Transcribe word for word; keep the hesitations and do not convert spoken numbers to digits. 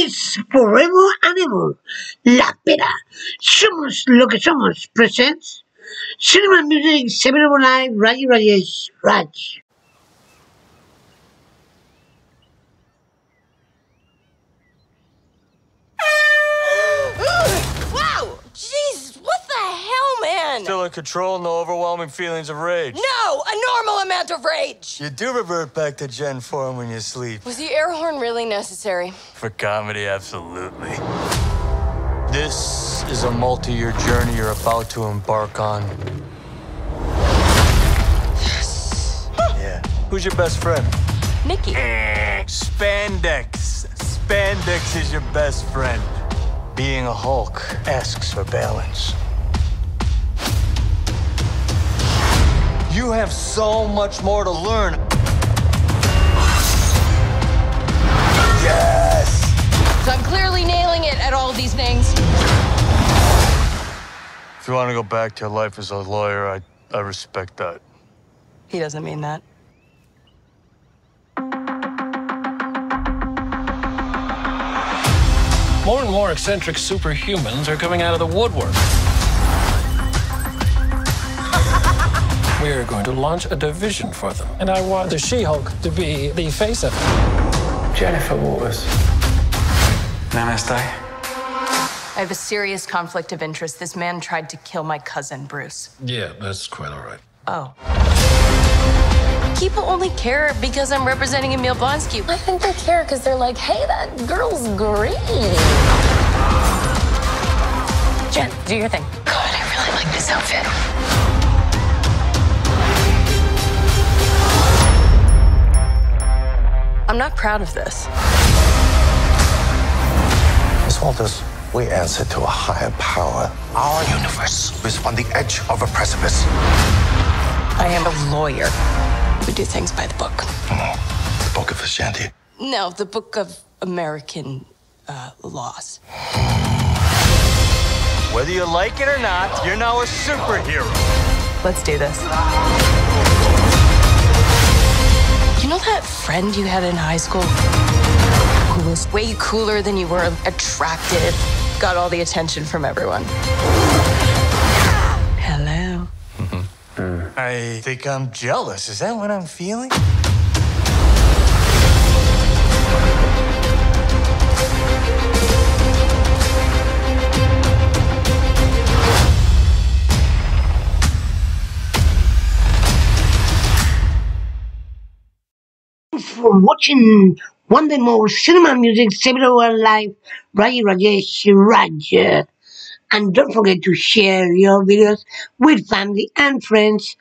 is forever and ever. La Pera, somos lo que somos, presents Cinema and Music, Seven Live, Rajesh Rajesh Raj. Wow! Jesus, what the hell, man? Still in control, no overwhelming feelings of rage. No, a normal amount of rage. You do revert back to Gen form when you sleep. Was the air horn really necessary? For comedy, absolutely. This is a multi-year journey you're about to embark on. Yes. Yeah. Who's your best friend? Nikki. Spandex. Spandex is your best friend. Being a Hulk asks for balance. You have so much more to learn. Yes! So I'm clearly nailing it at all these things. If you want to go back to your life as a lawyer, I, I respect that. He doesn't mean that. More and more eccentric superhumans are coming out of the woodwork. We are going to launch a division for them, and I want the She-Hulk to be the face of it. Jennifer Walters. Namaste. I have a serious conflict of interest. This man tried to kill my cousin, Bruce. Yeah, that's quite all right. Oh. People only care because I'm representing Emil Blonsky. I think they care because they're like, hey, that girl's green. Jen, do your thing. God, I really like this outfit. I'm not proud of this. Miss Walters, we answer to a higher power. Our universe is on the edge of a precipice. I am a lawyer. We do things by the book. Oh, the book of Ashanti? No, the book of American uh, laws. Whether you like it or not, you're now a superhero. Let's do this. You know that friend you had in high school who was way cooler than you were attractive, got all the attention from everyone? Hello. Mm-hmm. mm. I think I'm jealous. Is that what I'm feeling? For watching one day more Cinema and Music, Seven Live, Rajesh Rajesh Raj. And don't forget to share your videos with family and friends.